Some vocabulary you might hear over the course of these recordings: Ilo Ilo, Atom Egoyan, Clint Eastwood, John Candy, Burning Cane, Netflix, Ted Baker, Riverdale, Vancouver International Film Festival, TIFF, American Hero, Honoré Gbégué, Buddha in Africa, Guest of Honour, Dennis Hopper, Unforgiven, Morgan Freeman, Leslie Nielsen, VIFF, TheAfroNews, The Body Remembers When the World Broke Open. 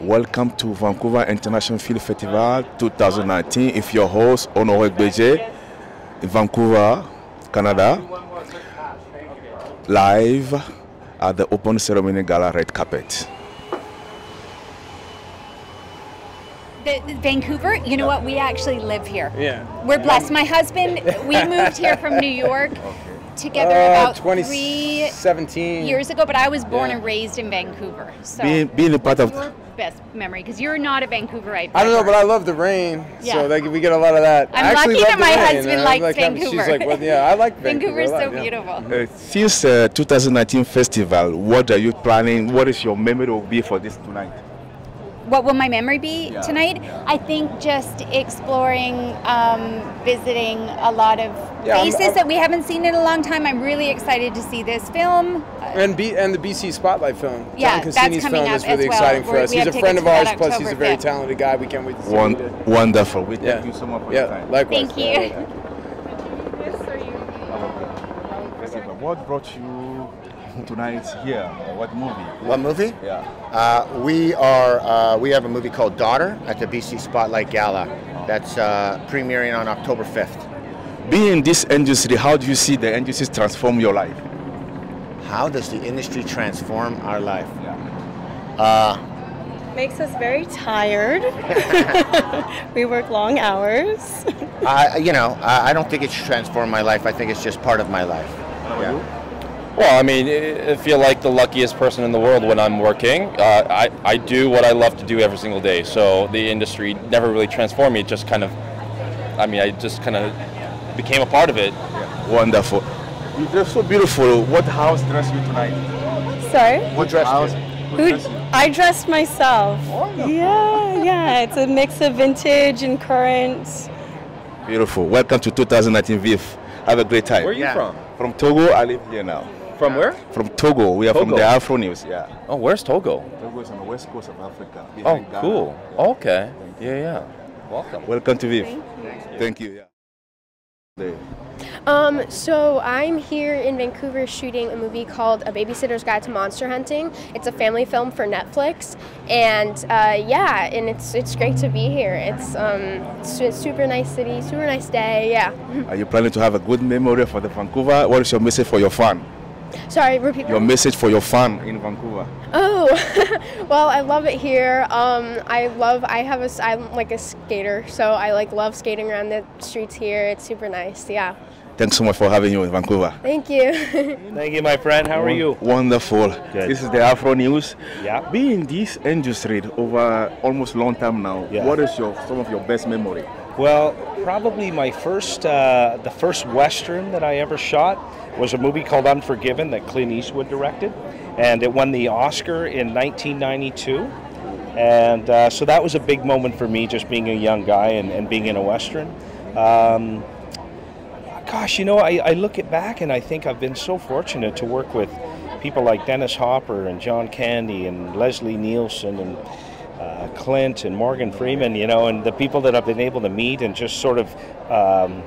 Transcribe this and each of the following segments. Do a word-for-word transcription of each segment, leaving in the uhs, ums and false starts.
Welcome to Vancouver International Film Festival twenty nineteen. It's your host, Honoré Gbégué, in Vancouver, Canada, live at the Open Ceremony Gala Red Carpet. The, the Vancouver, you know what? We actually live here. Yeah. We're blessed. My husband, we moved here from New York together uh, about twenty seventeen years ago, but I was born yeah. and raised in Vancouver. So being, being a part of your best memory, because you're not a Vancouverite. I don't know, but I love the rain, yeah. so like, we get a lot of that. I'm I lucky that my rain, husband likes like, Vancouver. She's like, well, yeah, I like Vancouver. Vancouver's so yeah. beautiful. Uh, since uh, twenty nineteen festival, what are you planning? What is your memory will be for this tonight? What will my memory be yeah, tonight? Yeah. I think just exploring, um, visiting a lot of yeah, faces I'm, I'm, that we haven't seen in a long time. I'm really excited to see this film. And B, and the B C Spotlight film. Yeah, John Cassini's film is really well. exciting for We're, us. He's a friend of ours, plus he's a very fifth. talented guy. We can't wait to see One, him. Wonderful. We yeah. thank you so much for yeah, your time. Likewise. Thank you. Yeah, thank you. What brought you tonight here? What movie? What movie? Yeah. Uh, we are. Uh, we have a movie called Daughter at the B C Spotlight Gala. That's uh, premiering on October fifth. Being in this industry, how do you see the industry transform your life? How does the industry transform our life? Yeah. Uh, Makes us very tired. We work long hours. uh, you know, I don't think it's transformed my life. I think it's just part of my life. Yeah. Yeah. Well, I mean, I feel like the luckiest person in the world when I'm working. Uh, I, I do what I love to do every single day, so the industry never really transformed me. It just kind of, I mean, I just kind of became a part of it. Yeah. Wonderful. You dress so beautiful. What house dressed you tonight? Sorry? What dress house? Who, I dressed myself. Wonderful. Yeah, yeah. It's a mix of vintage and current. Beautiful. Welcome to twenty nineteen VIFF. Have a great time. Where are you yeah. from? From Togo. I live here now. From where? From Togo. We are Togo. from the TheAfroNews, yeah. Oh, where's Togo? Togo is on the west coast of Africa. Oh, Ghana. Cool. Yeah. Okay. Yeah, yeah. Welcome. Welcome to VIFF. Thank you. Thank you. Yeah. Um, so I'm here in Vancouver shooting a movie called A Babysitter's Guide to Monster Hunting. It's a family film for Netflix, and uh, yeah, and it's it's great to be here. It's um, super nice city, super nice day. Yeah. Are you planning to have a good memory for the Vancouver? What is your message for your fan? Sorry, repeat your message for your fan in Vancouver. Oh, well, I love it here. Um, I love. I have a. I'm like a skater, so I like love skating around the streets here. It's super nice. Yeah. Thanks so much for having you in Vancouver. Thank you. Thank you, my friend. How are you? Wonderful. Good. This is the Afro News. Yeah. Being in this industry over almost long time now, yeah. what is your some of your best memory? Well, probably my first, uh, the first Western that I ever shot was a movie called Unforgiven that Clint Eastwood directed, and it won the Oscar in nineteen ninety-two, and uh, so that was a big moment for me, just being a young guy and, and being in a Western. Um, gosh, you know, I, I look it back and I think I've been so fortunate to work with people like Dennis Hopper and John Candy and Leslie Nielsen and Uh, Clint and Morgan Freeman, you know, and the people that I've been able to meet and just sort of, um,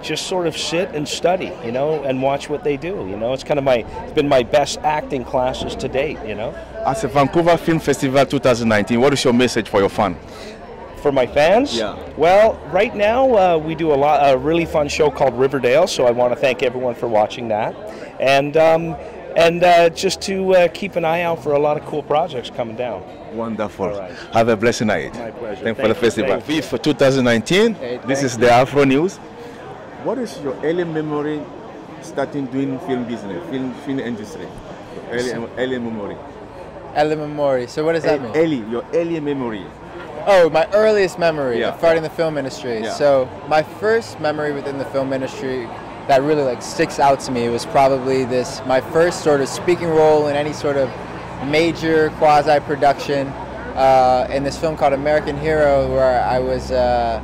just sort of sit and study, you know, and watch what they do. You know, it's kind of my, it's been my best acting classes to date, you know. As a Vancouver Film Festival twenty nineteen, what is your message for your fans? For my fans? Yeah. Well, right now uh, we do a lot, a really fun show called Riverdale, so I want to thank everyone for watching that, and. Um, And uh, just to uh, keep an eye out for a lot of cool projects coming down. Wonderful. Right. Have a blessed night. My pleasure. Thanks thank for the festival. VIFF for twenty nineteen. Hey, this is you. the Afro News. What is your early memory starting doing film business, film film industry? Early, early memory. Early memory. So what does that mean? Early, your early memory. Oh, my earliest memory yeah. of starting the film industry. Yeah. So my first memory within the film industry that really like sticks out to me was probably this, my first sort of speaking role in any sort of major quasi-production uh, in this film called American Hero, where I was uh,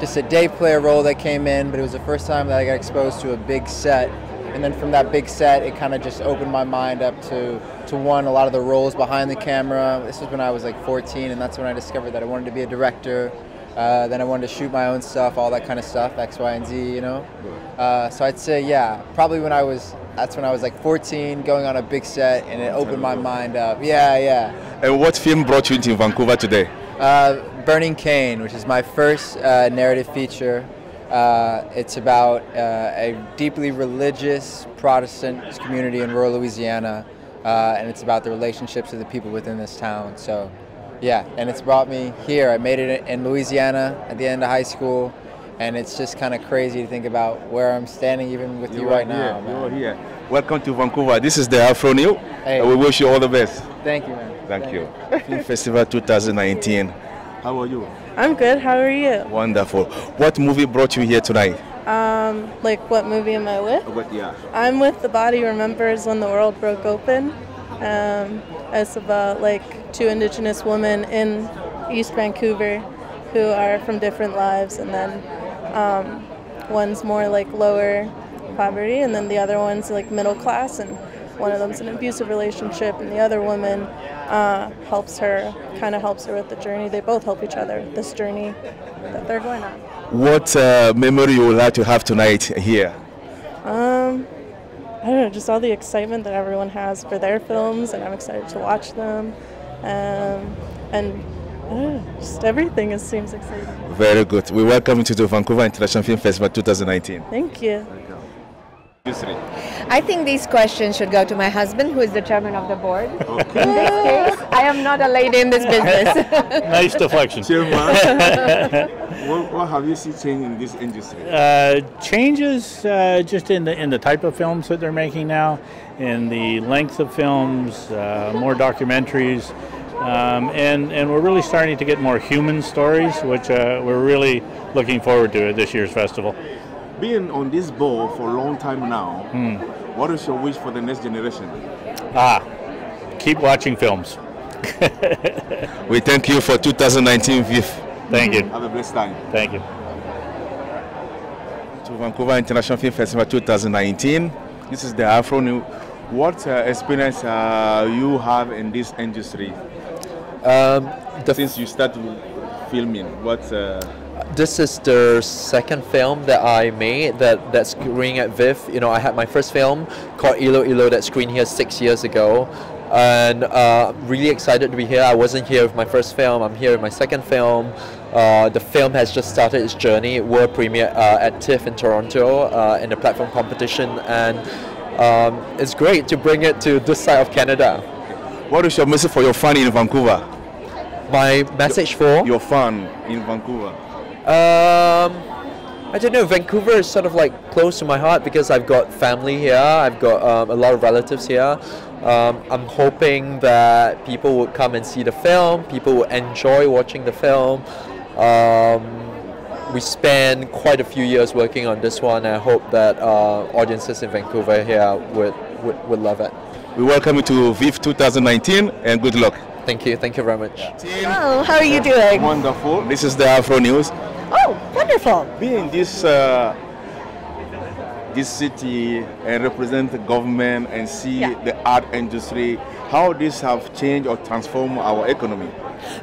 just a day player role that came in, but it was the first time that I got exposed to a big set. And then from that big set, it kind of just opened my mind up to, to one, a lot of the roles behind the camera. This was when I was like fourteen, and that's when I discovered that I wanted to be a director. Uh, then I wanted to shoot my own stuff, all that kind of stuff, X, Y, and Z, you know? Uh, so I'd say, yeah, probably when I was That's when I was like fourteen, going on a big set, and it opened my mind up. Yeah, yeah. And what film brought you into Vancouver today? Uh, Burning Cane, which is my first uh, narrative feature. Uh, it's about uh, a deeply religious Protestant community in rural Louisiana, uh, and it's about the relationships of the people within this town. So, yeah, and it's brought me here. I made it in Louisiana at the end of high school, and it's just kind of crazy to think about where I'm standing, even with you, you right here, now. Man. You are here. Welcome to Vancouver. This is the Afro New. Hey. We wish you all the best. Thank you, man. Thank, Thank you. you. Film Festival twenty nineteen. How are you? I'm good. How are you? Wonderful. What movie brought you here tonight? Um, like what movie am I with? What, yeah. I'm with The Body Remembers When the World Broke Open. Um, it's about like two Indigenous women in East Vancouver who are from different lives, and then um, one's more like lower poverty, and then the other one's like middle class, and one of them's an abusive relationship, and the other woman uh, helps her, kind of helps her with the journey. They both help each other, this journey that they're going on. What uh, memory you would like to have tonight here? Um, I don't know, just all the excitement that everyone has for their films, and I'm excited to watch them. Um, and I don't know, just everything is, seems exciting. Very good. We welcome you to the Vancouver International Film Festival twenty nineteen. Thank you. I think these questions should go to my husband, who is the chairman of the board. Okay. In this case, I am not a lady in this business. Nice deflection. Chairman, what, what have you seen change in this industry? Uh, changes uh, just in the in the type of films that they're making now, in the length of films, uh, more documentaries, um, and and we're really starting to get more human stories, which uh, we're really looking forward to at this year's festival. Being on this board for a long time now, mm. what is your wish for the next generation? Ah, keep watching films. We thank you for twenty nineteen VIFF. Thank mm. you. Have a blessed time. Thank you. To Vancouver International Film Festival twenty nineteen. This is the Afro New. What uh, experience uh, you have in this industry? Um, the Since you started filming, what? Uh, This is the second film that I made that, that's screening at VIFF. You know, I had my first film called Ilo Ilo that screened here six years ago. And uh, really excited to be here. I wasn't here with my first film. I'm here with my second film. Uh, the film has just started its journey. It world premiere uh, at TIFF in Toronto uh, in the platform competition. And um, it's great to bring it to this side of Canada. What is your message for your fan in Vancouver? My message for? Your fan in Vancouver. Um, I don't know, Vancouver is sort of like close to my heart because I've got family here, I've got um, a lot of relatives here. Um, I'm hoping that people would come and see the film, people would enjoy watching the film. Um, we spent quite a few years working on this one, and I hope that uh, audiences in Vancouver here would, would, would love it. We welcome you to VIFF twenty nineteen and good luck. Thank you, thank you very much. Hello, how are you doing? Wonderful. This is the Afro News. Oh, wonderful. Being in this, uh, this city and represent the government and see yeah. the art industry, how this have changed or transformed our economy?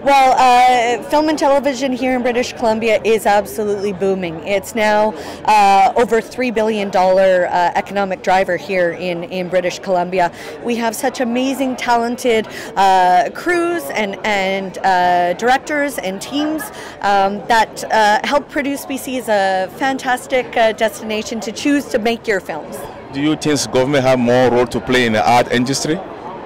Well, uh, film and television here in British Columbia is absolutely booming. It's now uh, over three billion dollars uh, economic driver here in, in British Columbia. We have such amazing, talented uh, crews and, and uh, directors and teams um, that uh, help produce B C as a fantastic uh, destination to choose to make your films. Do you think government have more role to play in the art industry?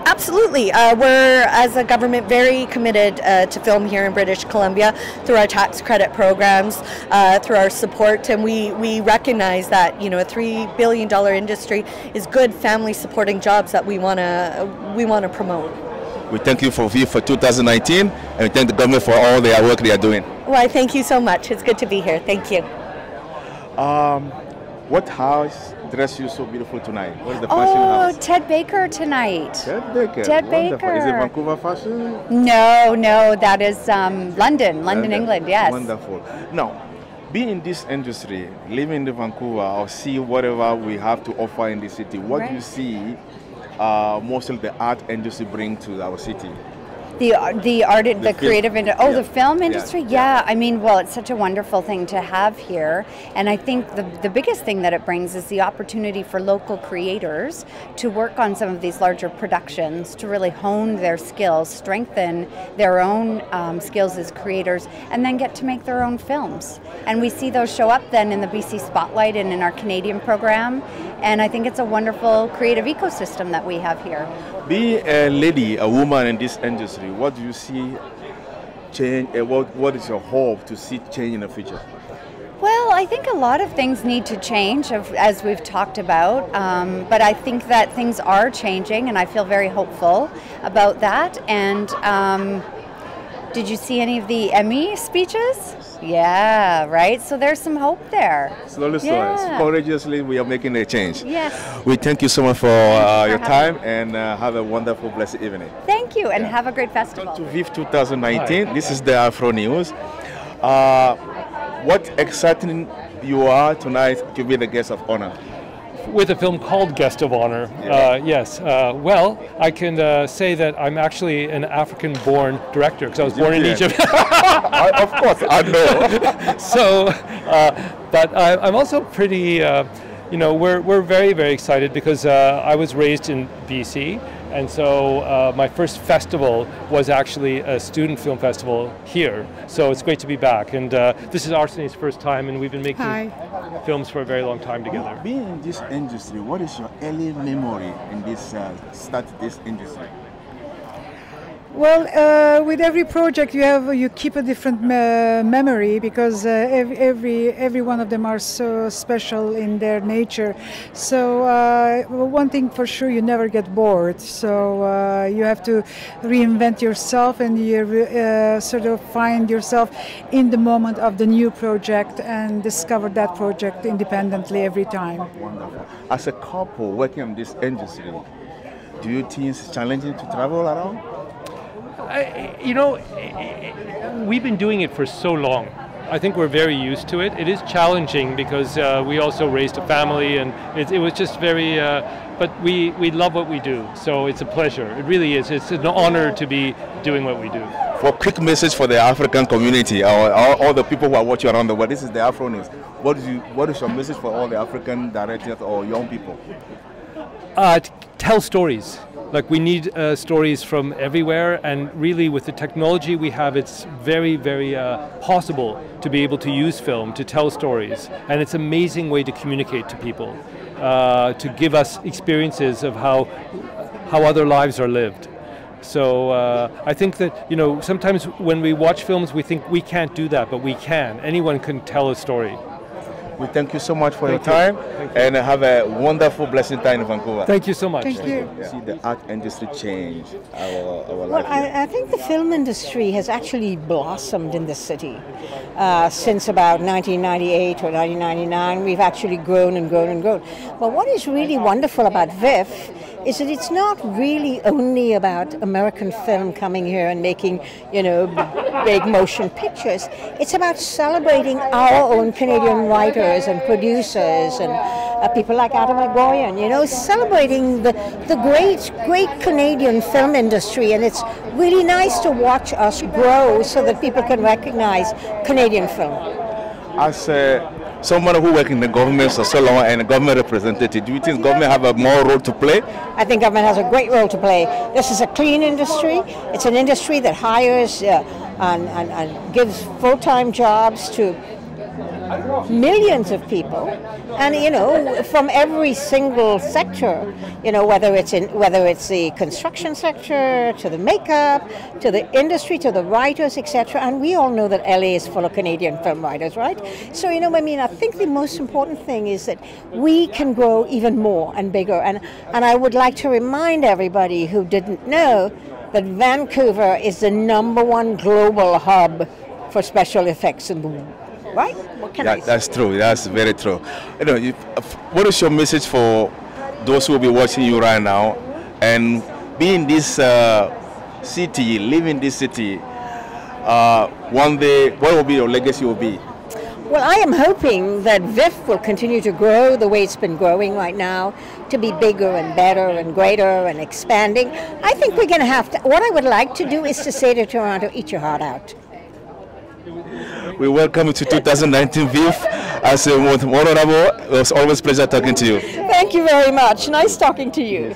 Absolutely. Uh, we're, as a government, very committed uh, to film here in British Columbia through our tax credit programs, uh, through our support, and we, we recognize that, you know, a three billion dollar industry is good family-supporting jobs that we want to we want to promote. We thank you for VIFF for twenty nineteen, and we thank the government for all their work they are doing. Well, I thank you so much. It's good to be here. Thank you. Um, what house... dress you so beautiful tonight. What is the fashion oh, house? Ted Baker tonight. Ted Baker. Ted Wonderful. Baker. Is it Vancouver fashion? No, no, that is um, London, London, uh, England, yes. Wonderful. Now, being in this industry, living in Vancouver, or see whatever we have to offer in the city, what right. do you see uh, most of the art industry bring to our city? The the art, the, the creative industry. Oh, yeah. The film industry. Yeah. Yeah. yeah, I mean, well, it's such a wonderful thing to have here, and I think the the biggest thing that it brings is the opportunity for local creators to work on some of these larger productions, to really hone their skills, strengthen their own um, skills as creators, and then get to make their own films. And we see those show up then in the B C Spotlight and in our Canadian program. And I think it's a wonderful creative ecosystem that we have here. Be a lady, a woman in this industry. What do you see change? What, what is your hope to see change in the future? Well, I think a lot of things need to change, as we've talked about, um, but I think that things are changing, and I feel very hopeful about that. And um, did you see any of the Emmy speeches? Yeah, right? So there's some hope there. Slowly, yeah. slowly. Courageously, we are making a change. Yes. We thank you so much for uh, your time, and uh, have a wonderful, blessed evening. Thank you, and yeah. have a great festival. Welcome to VIFF twenty nineteen. Hi. This is the Afro News. Uh, what exciting you are tonight to be the guest of honor. With a film called Guest of Honour, uh, yes. Uh, well, I can uh, say that I'm actually an African-born director, because I was born yeah. in Egypt. I, of course, I know. So, uh, but I, I'm also pretty, uh, you know, we're, we're very, very excited, because uh, I was raised in B C, and so uh, my first festival was actually a student film festival here. So it's great to be back. And uh, this is Arsene's first time, and we've been making Hi. films for a very long time together. Being in this industry, what is your early memory in this uh, start this industry? Well, uh, with every project you have, you keep a different me memory because uh, every, every every one of them are so special in their nature. So uh, one thing for sure, you never get bored. So uh, you have to reinvent yourself, and you uh, sort of find yourself in the moment of the new project and discover that project independently every time. Wonderful. As a couple working in this industry, do you think it's challenging to travel around? I, you know, we've been doing it for so long. I think we're very used to it. It is challenging because uh, we also raised a family, and it, it was just very, uh, but we, we love what we do. So it's a pleasure. It really is. It's an honor to be doing what we do. For a quick message for the African community, or, or all the people who are watching around the world, this is the Afro News. What is, you, what is your message for all the African directors or young people? Uh, tell stories. Like, we need uh, stories from everywhere, and really with the technology we have, it's very, very uh, possible to be able to use film to tell stories. And it's an amazing way to communicate to people, uh, to give us experiences of how, how other lives are lived. So uh, I think that, you know, sometimes when we watch films, we think we can't do that, but we can. Anyone can tell a story. We thank you so much for thank your time, you. You. And have a wonderful, blessed time in Vancouver. Thank you so much. Thank, thank you. you. Yeah. See the art industry change our, our well, life. I, I think the film industry has actually blossomed in the city uh, since about nineteen ninety-eight or nineteen ninety-nine. We've actually grown and grown and grown. But what is really wonderful about VIFF is that it's not really only about American film coming here and making, you know, big motion pictures. It's about celebrating our own Canadian writers and producers and uh, people like Atom Egoyan, you know, celebrating the, the great, great Canadian film industry. And it's really nice to watch us grow so that people can recognize Canadian film. As uh, someone who works in the government for so long and a government representative, do you think government have a more role to play? I think government has a great role to play. This is a clean industry. It's an industry that hires uh, and, and, and gives full-time jobs to millions of people, and you know, from every single sector, you know, whether it's in whether it's the construction sector, to the makeup, to the industry, to the writers, et cetera. And we all know that L A is full of Canadian film writers, right? So, you know, I mean, I think the most important thing is that we can grow even more and bigger. And and I would like to remind everybody who didn't know that Vancouver is the number one global hub for special effects in the world. Right? What can that, I that's true. That's very true. You know, if, if, what is your message for those who will be watching you right now, and being this uh, city, living this city, uh, one day, what will be your legacy? Will be? Well, I am hoping that VIFF will continue to grow the way it's been growing right now, to be bigger and better and greater and expanding. I think we're going to have to, what I would like to do is to say to Toronto, eat your heart out. We welcome you to two thousand nineteen VIFF. As a honorable, it was always a pleasure talking to you. Thank you very much. Nice talking to you.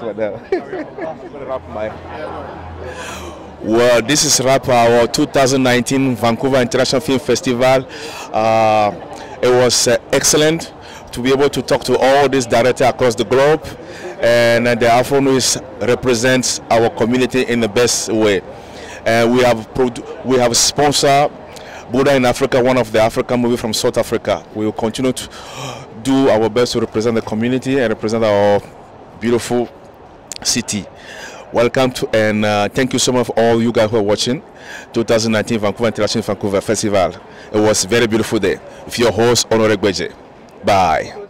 Well, this is wrap our two thousand nineteen Vancouver International Film Festival. Uh, it was uh, excellent to be able to talk to all these directors across the globe, and uh, the TheAfroNews represents our community in the best way. And uh, we have we have sponsored Buddha in Africa, one of the African movies from South Africa. We will continue to do our best to represent the community and represent our beautiful city. Welcome to, and uh, thank you so much for all you guys who are watching two thousand nineteen Vancouver International Vancouver Festival. It was a very beautiful day. With your host, Honoré Gbégué. Bye.